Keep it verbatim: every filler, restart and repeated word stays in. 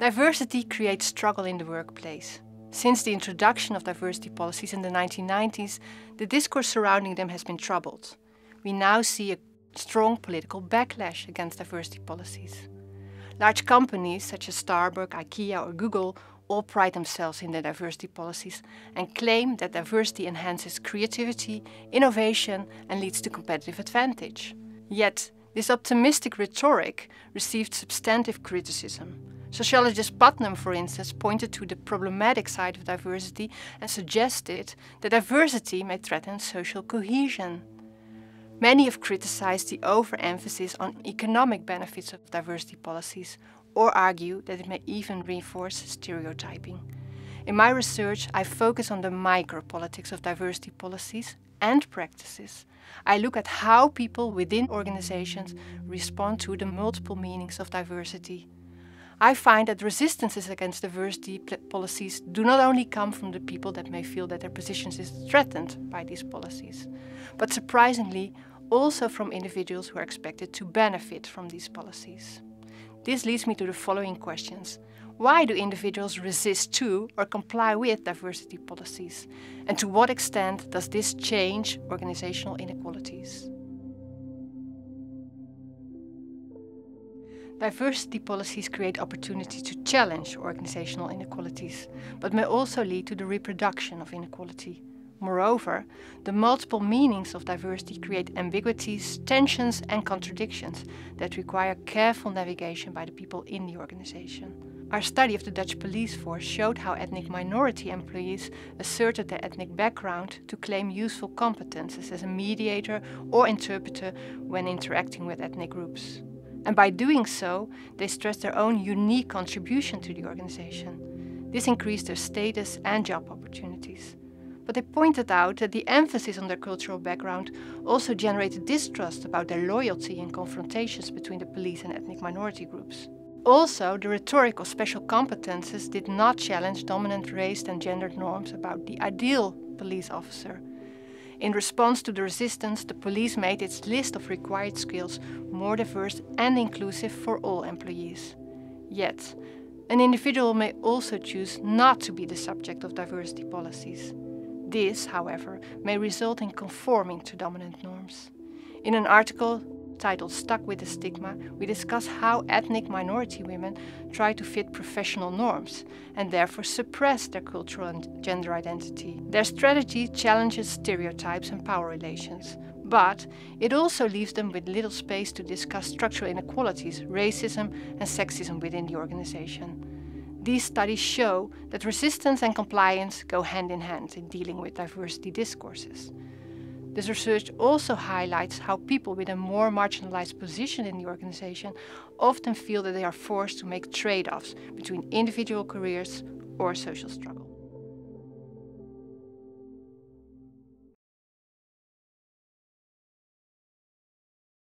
Diversity creates struggle in the workplace. Since the introduction of diversity policies in the nineteen nineties, the discourse surrounding them has been troubled. We now see a strong political backlash against diversity policies. Large companies such as Starbucks, IKEA or Google all pride themselves in their diversity policies and claim that diversity enhances creativity, innovation and leads to competitive advantage. Yet, this optimistic rhetoric received substantive criticism. Sociologist Putnam, for instance, pointed to the problematic side of diversity and suggested that diversity may threaten social cohesion. Many have criticized the overemphasis on economic benefits of diversity policies, or argue that it may even reinforce stereotyping. In my research, I focus on the micropolitics of diversity policies and practices. I look at how people within organizations respond to the multiple meanings of diversity. I find that resistances against diversity policies do not only come from the people that may feel that their positions is threatened by these policies, but surprisingly also from individuals who are expected to benefit from these policies. This leads me to the following questions. Why do individuals resist to or comply with diversity policies? And to what extent does this change organizational inequalities? Diversity policies create opportunity to challenge organizational inequalities, but may also lead to the reproduction of inequality. Moreover, the multiple meanings of diversity create ambiguities, tensions and contradictions that require careful navigation by the people in the organization. Our study of the Dutch police force showed how ethnic minority employees asserted their ethnic background to claim useful competences as a mediator or interpreter when interacting with ethnic groups. And by doing so, they stressed their own unique contribution to the organization. This increased their status and job opportunities. But they pointed out that the emphasis on their cultural background also generated distrust about their loyalty in confrontations between the police and ethnic minority groups. Also, the rhetoric of special competences did not challenge dominant race and gendered norms about the ideal police officer. In response to the resistance, the police made its list of required skills more diverse and inclusive for all employees. Yet, an individual may also choose not to be the subject of diversity policies. This, however, may result in conforming to dominant norms. In an article titled Stuck with the Stigma, we discuss how ethnic minority women try to fit professional norms and therefore suppress their cultural and gender identity. Their strategy challenges stereotypes and power relations, but it also leaves them with little space to discuss structural inequalities, racism and sexism within the organization. These studies show that resistance and compliance go hand in hand in dealing with diversity discourses. This research also highlights how people with a more marginalized position in the organization often feel that they are forced to make trade-offs between individual careers or social struggle.